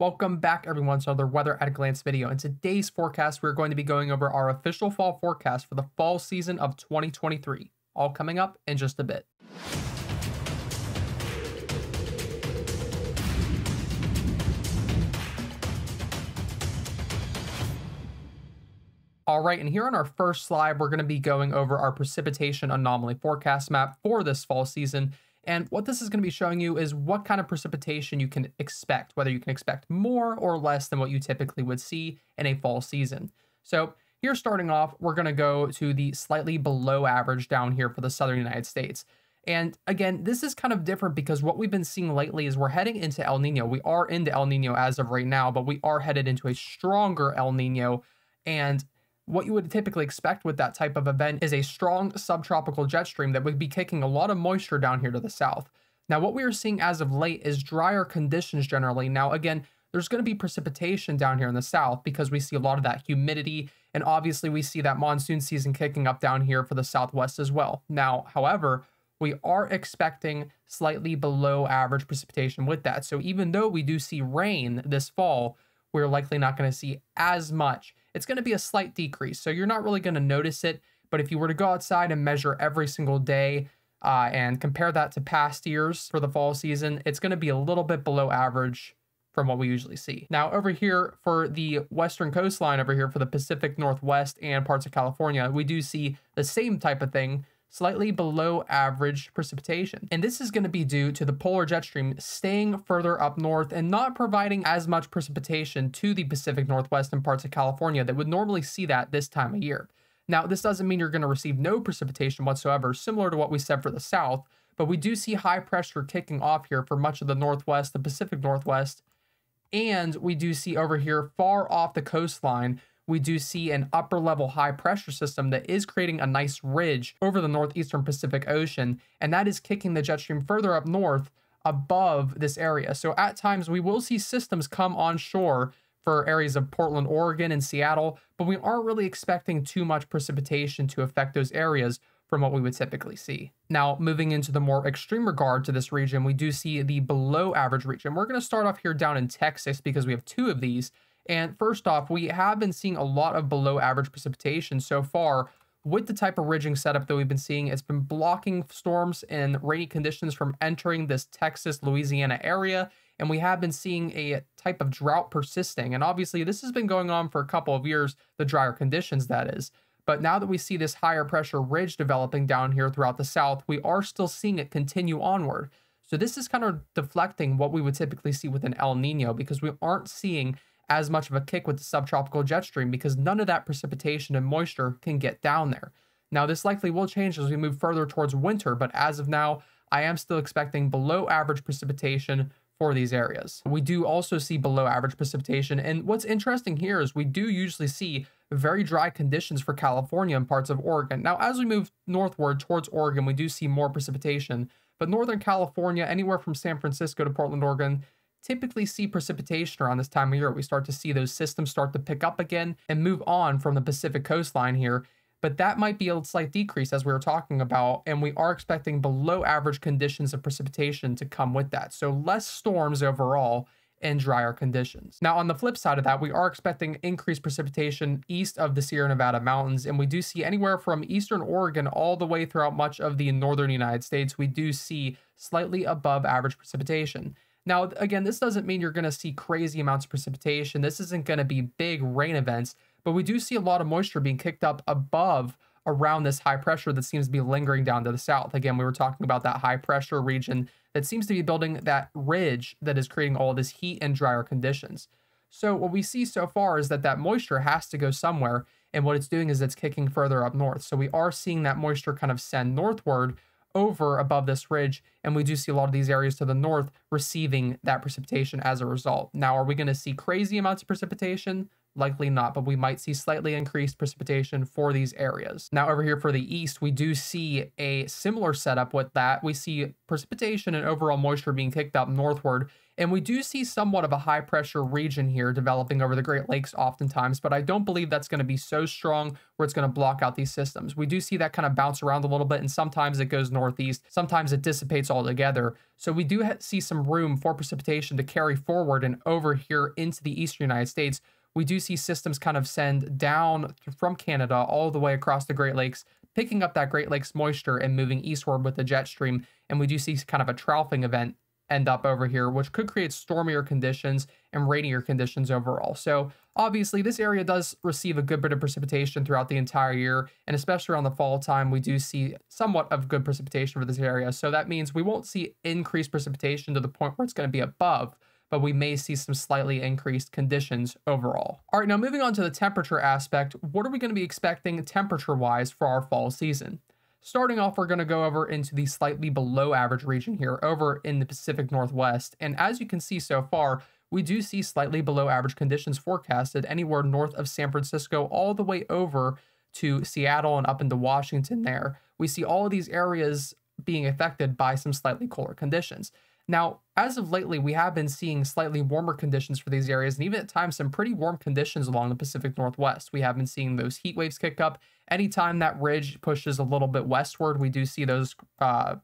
Welcome back everyone to another Weather at a Glance video. In today's forecast, we're going to be going over our official fall forecast for the fall season of 2023. All coming up in just a bit. All right, and here on our first slide, we're going to be going over our precipitation anomaly forecast map for this fall season. And what this is going to be showing you is what kind of precipitation you can expect, whether you can expect more or less than what you typically would see in a fall season. So here starting off, we're going to go to the slightly below average down here for the southern United States. And again, this is kind of different because what we've been seeing lately is we're heading into El Nino. We are into El Nino as of right now, but we are headed into a stronger El Nino. And what you would typically expect with that type of event is a strong subtropical jet stream that would be kicking a lot of moisture down here to the south. Now, what we are seeing as of late is drier conditions generally. Now, again, there's going to be precipitation down here in the south because we see a lot of that humidity, and obviously we see that monsoon season kicking up down here for the southwest as well. Now, however, we are expecting slightly below average precipitation with that. So even though we do see rain this fall, we're likely not going to see as much. It's going to be a slight decrease, so you're not really going to notice it. But if you were to go outside and measure every single day and compare that to past years for the fall season, it's going to be a little bit below average from what we usually see. Now over here for the western coastline over here for the Pacific Northwest and parts of California, we do see the same type of thing, slightly below average precipitation. And this is going to be due to the polar jet stream staying further up north and not providing as much precipitation to the Pacific Northwest and parts of California that would normally see that this time of year. Now, this doesn't mean you're going to receive no precipitation whatsoever, similar to what we said for the south, but we do see high pressure kicking off here for much of the Northwest, the Pacific Northwest, and we do see over here far off the coastline, we do see an upper level high pressure system that is creating a nice ridge over the northeastern Pacific Ocean, and that is kicking the jet stream further up north above this area. So at times we will see systems come onshore for areas of Portland, Oregon and Seattle, but we aren't really expecting too much precipitation to affect those areas from what we would typically see. Now, moving into the more extreme regard to this region, we do see the below average region. We're going to start off here down in Texas because we have two of these. And first off, we have been seeing a lot of below average precipitation so far with the type of ridging setup that we've been seeing. It's been blocking storms and rainy conditions from entering this Texas, Louisiana area. And we have been seeing a type of drought persisting. And obviously this has been going on for a couple of years, the drier conditions that is. But now that we see this higher pressure ridge developing down here throughout the south, we are still seeing it continue onward. So this is kind of deflecting what we would typically see with an El Nino because we aren't seeing as much of a kick with the subtropical jet stream because none of that precipitation and moisture can get down there. Now, this likely will change as we move further towards winter, but as of now, I am still expecting below average precipitation for these areas. We do also see below average precipitation, and what's interesting here is we do usually see very dry conditions for California and parts of Oregon. Now, as we move northward towards Oregon, we do see more precipitation, but Northern California, anywhere from San Francisco to Portland, Oregon, typically see precipitation around this time of year. We start to see those systems start to pick up again and move on from the Pacific coastline here, but that might be a slight decrease as we were talking about, and we are expecting below average conditions of precipitation to come with that. So less storms overall and drier conditions. Now on the flip side of that, we are expecting increased precipitation east of the Sierra Nevada mountains, and we do see anywhere from eastern Oregon all the way throughout much of the northern United States, we do see slightly above average precipitation. Now, again, this doesn't mean you're going to see crazy amounts of precipitation. This isn't going to be big rain events, but we do see a lot of moisture being kicked up above around this high pressure that seems to be lingering down to the south. Again, we were talking about that high pressure region that seems to be building that ridge that is creating all this heat and drier conditions. So what we see so far is that that moisture has to go somewhere, and what it's doing is it's kicking further up north. So we are seeing that moisture kind of send northward over above this ridge, and we do see a lot of these areas to the north receiving that precipitation as a result. Now, are we going to see crazy amounts of precipitation? Likely not, but we might see slightly increased precipitation for these areas. Now over here for the east, we do see a similar setup with that. We see precipitation and overall moisture being kicked up northward, and we do see somewhat of a high pressure region here developing over the Great Lakes oftentimes, but I don't believe that's going to be so strong where it's going to block out these systems. We do see that kind of bounce around a little bit, and sometimes it goes northeast, sometimes it dissipates altogether. So we do see some room for precipitation to carry forward, and over here into the eastern United States, we do see systems kind of send down from Canada all the way across the Great Lakes, picking up that Great Lakes moisture and moving eastward with the jet stream. And we do see kind of a troughing event end up over here, which could create stormier conditions and rainier conditions overall. So obviously this area does receive a good bit of precipitation throughout the entire year, and especially around the fall time, we do see somewhat of good precipitation for this area. So that means we won't see increased precipitation to the point where it's going to be above, but we may see some slightly increased conditions overall. All right, now moving on to the temperature aspect, what are we going to be expecting temperature-wise for our fall season? Starting off, we're going to go over into the slightly below average region here, over in the Pacific Northwest. And as you can see so far, we do see slightly below average conditions forecasted anywhere north of San Francisco all the way over to Seattle and up into Washington there. We see all of these areas being affected by some slightly cooler conditions. Now, as of lately, we have been seeing slightly warmer conditions for these areas, and even at times some pretty warm conditions along the Pacific Northwest. We have been seeing those heat waves kick up. Anytime that ridge pushes a little bit westward, we do see those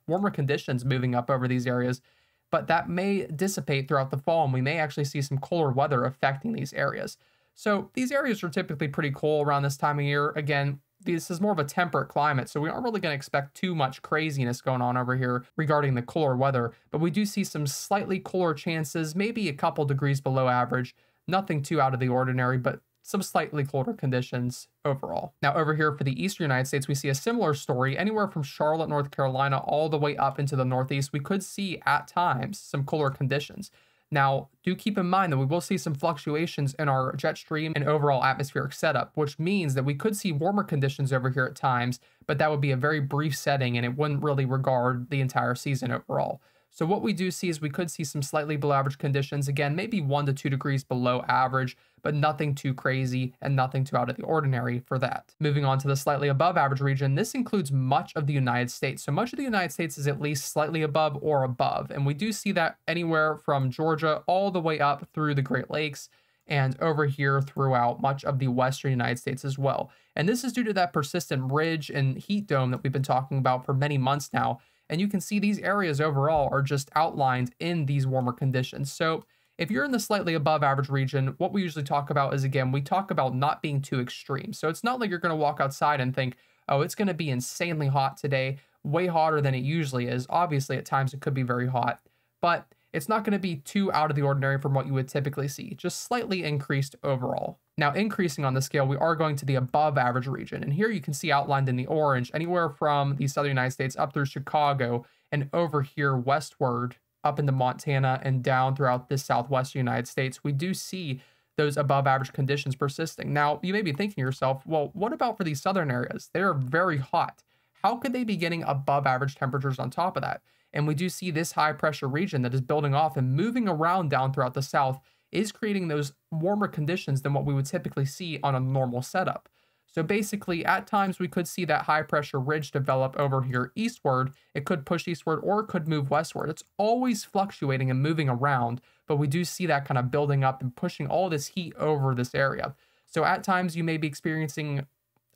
warmer conditions moving up over these areas, but that may dissipate throughout the fall, and we may actually see some cooler weather affecting these areas. So these areas are typically pretty cool around this time of year. Again, this is more of a temperate climate, so we aren't really going to expect too much craziness going on over here regarding the cooler weather, but we do see some slightly cooler chances, maybe a couple degrees below average, nothing too out of the ordinary, but some slightly colder conditions overall. Now over here for the eastern United States, we see a similar story anywhere from Charlotte, North Carolina, all the way up into the Northeast. We could see at times some cooler conditions. Now, do keep in mind that we will see some fluctuations in our jet stream and overall atmospheric setup, which means that we could see warmer conditions over here at times, but that would be a very brief setting and it wouldn't really regard the entire season overall. So what we do see is we could see some slightly below average conditions, again, maybe 1 to 2 degrees below average, but nothing too crazy and nothing too out of the ordinary for that. Moving on to the slightly above average region, this includes much of the United States. So much of the United States is at least slightly above or above. And we do see that anywhere from Georgia all the way up through the Great Lakes and over here throughout much of the western United States as well. And this is due to that persistent ridge and heat dome that we've been talking about for many months now. And you can see these areas overall are just outlined in these warmer conditions. So if you're in the slightly above average region, what we usually talk about is, again, we talk about not being too extreme. So it's not like you're going to walk outside and think, oh, it's going to be insanely hot today, way hotter than it usually is. Obviously, at times it could be very hot, but it's not going to be too out of the ordinary from what you would typically see, just slightly increased overall. Now, increasing on the scale, we are going to the above average region. And here you can see outlined in the orange, anywhere from the southern United States up through Chicago and over here westward, up into Montana and down throughout the southwestern United States, we do see those above average conditions persisting. Now, you may be thinking to yourself, well, what about for these southern areas? They are very hot. How could they be getting above average temperatures on top of that? And we do see this high pressure region that is building off and moving around down throughout the south is creating those warmer conditions than what we would typically see on a normal setup. So basically, at times we could see that high pressure ridge develop over here eastward. It could push eastward or it could move westward. It's always fluctuating and moving around, but we do see that kind of building up and pushing all this heat over this area. So at times you may be experiencing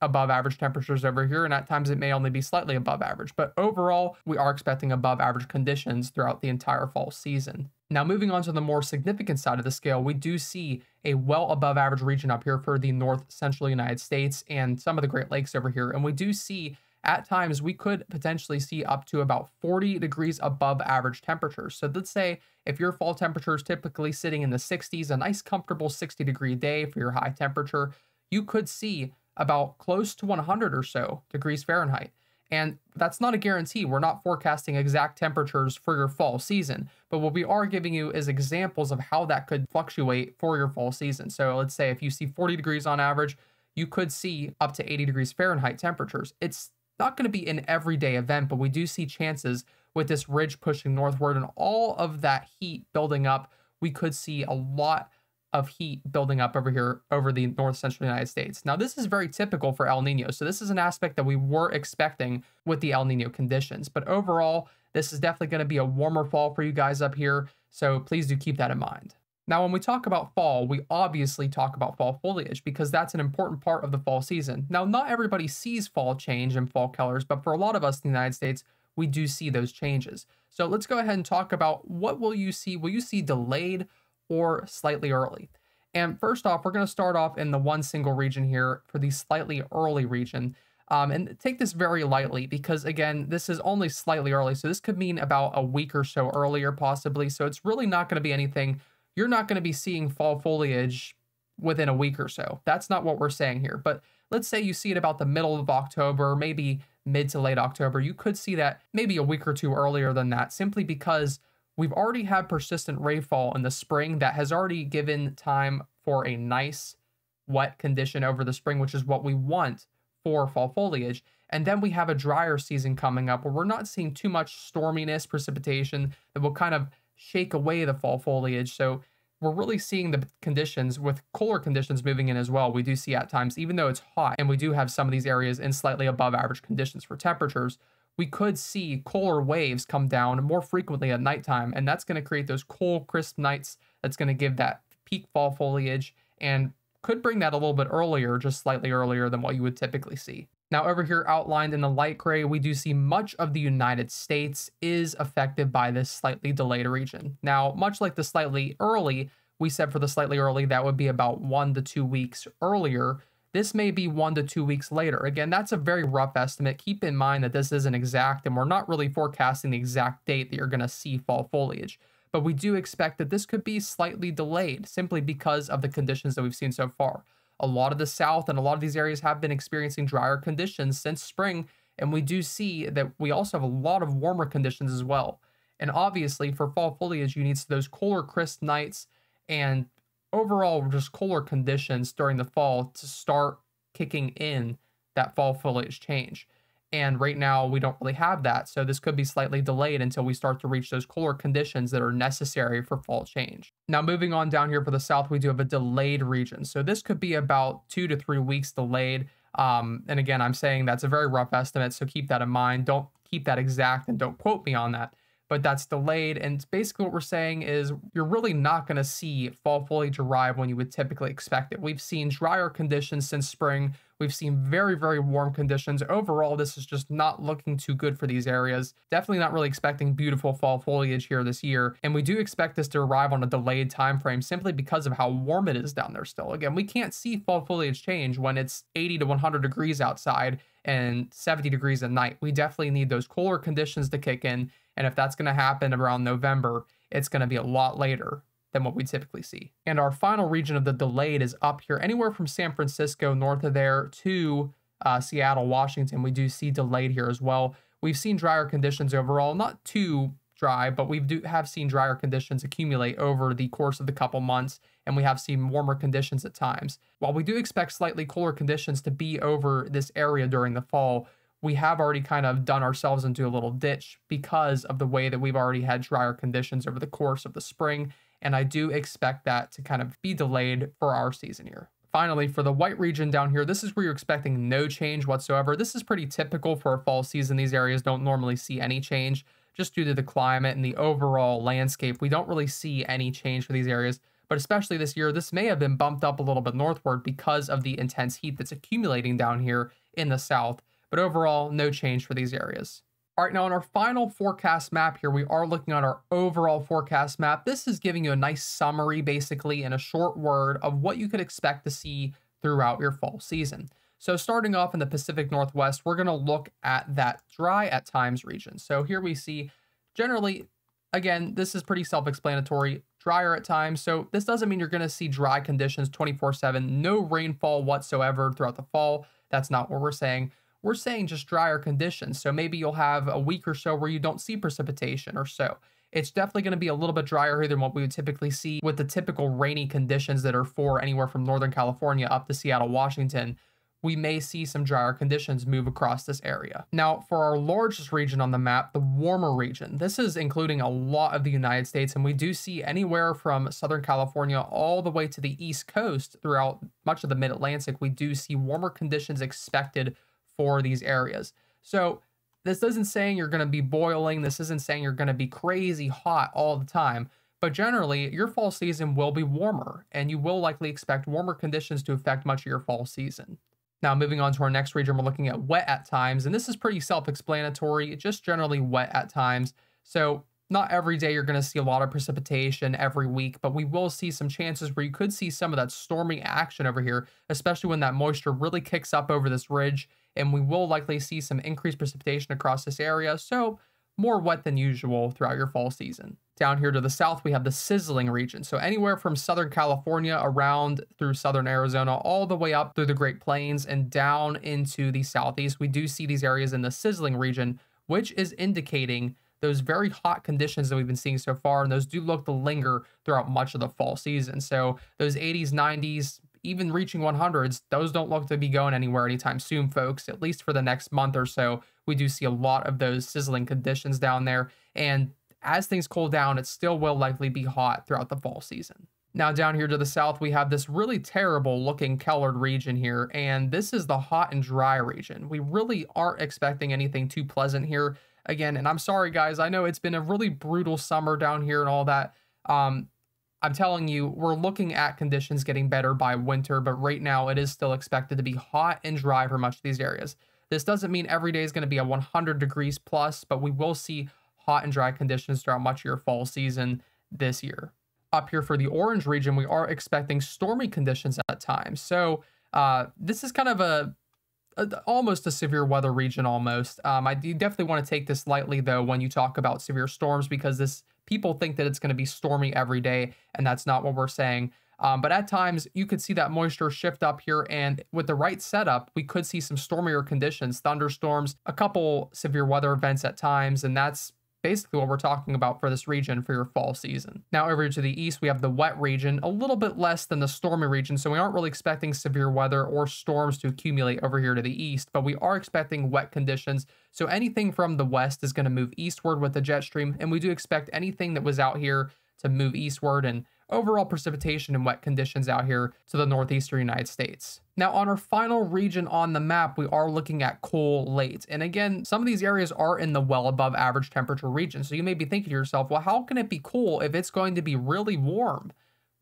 above average temperatures over here, and at times it may only be slightly above average, but overall we are expecting above average conditions throughout the entire fall season. Now moving on to the more significant side of the scale, we do see a well above average region up here for the north central United States and some of the Great Lakes over here, and we do see at times we could potentially see up to about 40 degrees above average temperatures. So let's say if your fall temperature is typically sitting in the 60s, a nice comfortable 60-degree day for your high temperature, you could see about close to 100 or so degrees Fahrenheit. And that's not a guarantee. We're not forecasting exact temperatures for your fall season, but what we are giving you is examples of how that could fluctuate for your fall season. So let's say if you see 40 degrees on average, you could see up to 80 degrees Fahrenheit temperatures. It's not going to be an everyday event, but we do see chances with this ridge pushing northward and all of that heat building up. We could see a lot of heat building up over here over the north central United States. Now, this is very typical for El Nino. So this is an aspect that we were expecting with the El Nino conditions. But overall, this is definitely going to be a warmer fall for you guys up here. So please do keep that in mind. Now, when we talk about fall, we obviously talk about fall foliage because that's an important part of the fall season. Now, not everybody sees fall change and fall colors, but for a lot of us in the United States, we do see those changes. So let's go ahead and talk about what will you see? Will you see delayed or slightly early? And first off, we're going to start off in the one single region here for the slightly early region. And take this very lightly because, again, this is only slightly early. So this could mean about a week or so earlier, possibly. So it's really not going to be anything. You're not going to be seeing fall foliage within a week or so. That's not what we're saying here. But let's say you see it about the middle of October, maybe mid to late October. You could see that maybe a week or two earlier than that, simply because we've already had persistent rainfall in the spring that has already given time for a nice wet condition over the spring, which is what we want for fall foliage. And then we have a drier season coming up where we're not seeing too much storminess, precipitation that will kind of shake away the fall foliage. So we're really seeing the conditions with cooler conditions moving in as well. We do see at times, even though it's hot and we do have some of these areas in slightly above average conditions for temperatures, we could see cooler waves come down more frequently at nighttime. And that's going to create those cool, crisp nights. That's going to give that peak fall foliage and could bring that a little bit earlier, just slightly earlier than what you would typically see. Now, over here outlined in the light gray, we do see much of the United States is affected by this slightly delayed region. Now, much like the slightly early, we said for the slightly early, that would be about 1 to 2 weeks earlier. This may be 1 to 2 weeks later. Again, that's a very rough estimate. Keep in mind that this isn't exact, and we're not really forecasting the exact date that you're going to see fall foliage. But we do expect that this could be slightly delayed simply because of the conditions that we've seen so far. A lot of the South and a lot of these areas have been experiencing drier conditions since spring, and we do see that we also have a lot of warmer conditions as well. And obviously, for fall foliage, you need those cooler, crisp nights and overall just cooler conditions during the fall to start kicking in that fall foliage change. And right now, we don't really have that, so this could be slightly delayed until we start to reach those cooler conditions that are necessary for fall change. Now, moving on down here for the south, we do have a delayed region. So this could be about 2 to 3 weeks delayed. And again, I'm saying that's a very rough estimate, so keep that in mind. Don't keep that exact and don't quote me on that, but that's delayed. And basically what we're saying is you're really not going to see fall foliage arrive when you would typically expect it. We've seen drier conditions since spring. We've seen very, very warm conditions. Overall, this is just not looking too good for these areas. Definitely not really expecting beautiful fall foliage here this year. And we do expect this to arrive on a delayed time frame simply because of how warm it is down there still. Again, we can't see fall foliage change when it's 80 to 100 degrees outside and 70 degrees at night. We definitely need those cooler conditions to kick in. And if that's going to happen around November, it's going to be a lot later than what we typically see. And our final region of the delayed is up here, anywhere from San Francisco north of there to Seattle, Washington. We do see delayed here as well. We've seen drier conditions overall, not too dry, but we have seen drier conditions accumulate over the course of the couple months, and we have seen warmer conditions at times. While we do expect slightly cooler conditions to be over this area during the fall, we have already kind of done ourselves into a little ditch because of the way that we've already had drier conditions over the course of the spring. And I do expect that to kind of be delayed for our season here. Finally, for the white region down here, this is where you're expecting no change whatsoever. This is pretty typical for a fall season. These areas don't normally see any change just due to the climate and the overall landscape. We don't really see any change for these areas, but especially this year, this may have been bumped up a little bit northward because of the intense heat that's accumulating down here in the south. But overall, no change for these areas. All right, now on our final forecast map here, we are looking at our overall forecast map. This is giving you a nice summary, basically, in a short word of what you could expect to see throughout your fall season. So starting off in the Pacific Northwest, we're going to look at that dry at times region. So here we see generally, again, this is pretty self-explanatory, drier at times. So this doesn't mean you're going to see dry conditions 24/7, no rainfall whatsoever throughout the fall. That's not what we're saying. We're saying just drier conditions. So maybe you'll have a week or so where you don't see precipitation or so. It's definitely going to be a little bit drier here than what we would typically see with the typical rainy conditions that are for anywhere from Northern California up to Seattle, Washington. we may see some drier conditions move across this area. Now, for our largest region on the map, the warmer region, this is including a lot of the United States, and we do see anywhere from Southern California all the way to the East Coast throughout much of the Mid-Atlantic, we do see warmer conditions expected for these areas. So this isn't saying you're going to be boiling. This isn't saying you're going to be crazy hot all the time. But generally, your fall season will be warmer, and you will likely expect warmer conditions to affect much of your fall season. Now, moving on to our next region, we're looking at wet at times, and this is pretty self-explanatory, just generally wet at times. So not every day you're going to see a lot of precipitation every week, but we will see some chances where you could see some of that stormy action over here, especially when that moisture really kicks up over this ridge, and we will likely see some increased precipitation across this area. So more wet than usual throughout your fall season. Down here to the south, we have the sizzling region. So anywhere from Southern California around through Southern Arizona, all the way up through the Great Plains and down into the southeast, we do see these areas in the sizzling region, which is indicating those very hot conditions that we've been seeing so far. And those do look to linger throughout much of the fall season. So those 80s, 90s, even reaching 100s, those don't look to be going anywhere anytime soon, folks, at least for the next month or so. We do see a lot of those sizzling conditions down there. And as things cool down, it still will likely be hot throughout the fall season. Now down here to the south, we have this really terrible looking colored region here. And this is the hot and dry region. We really aren't expecting anything too pleasant here. Again, and I'm sorry, guys, I know it's been a really brutal summer down here and all that. I'm telling you, we're looking at conditions getting better by winter, but right now it is still expected to be hot and dry for much of these areas. This doesn't mean every day is going to be a 100 degrees plus, but we will see hot and dry conditions throughout much of your fall season this year. Up here for the orange region, we are expecting stormy conditions at times. So this is kind of almost a severe weather region almost. I do definitely want to take this lightly though when you talk about severe storms, because people think that it's going to be stormy every day, and that's not what we're saying. But at times, you could see that moisture shift up here, and with the right setup, we could see some stormier conditions, thunderstorms, a couple severe weather events at times, and that's basically what we're talking about for this region for your fall season. Now over to the east, we have the wet region, a little bit less than the stormy region, so we aren't really expecting severe weather or storms to accumulate over here to the east, but we are expecting wet conditions. So anything from the west is going to move eastward with the jet stream, and we do expect anything that was out here to move eastward, and overall precipitation and wet conditions out here to the northeastern United States. Now on our final region on the map, we are looking at cool late. And again, some of these areas are in the well above average temperature region. So you may be thinking to yourself, well, how can it be cool if it's going to be really warm?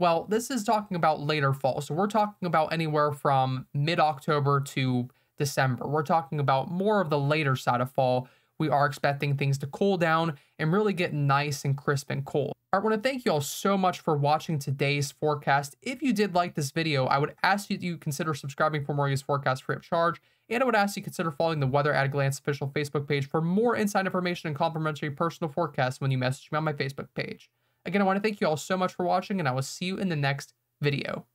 Well, this is talking about later fall. So we're talking about anywhere from mid-October to December. We're talking about more of the later side of fall. We are expecting things to cool down and really get nice and crisp and cool. I want to thank you all so much for watching today's forecast. If you did like this video, I would ask you to consider subscribing for more used forecasts free of charge. And I would ask you to consider following the Weather at a Glance official Facebook page for more inside information and complimentary personal forecasts when you message me on my Facebook page. Again, I want to thank you all so much for watching, and I will see you in the next video.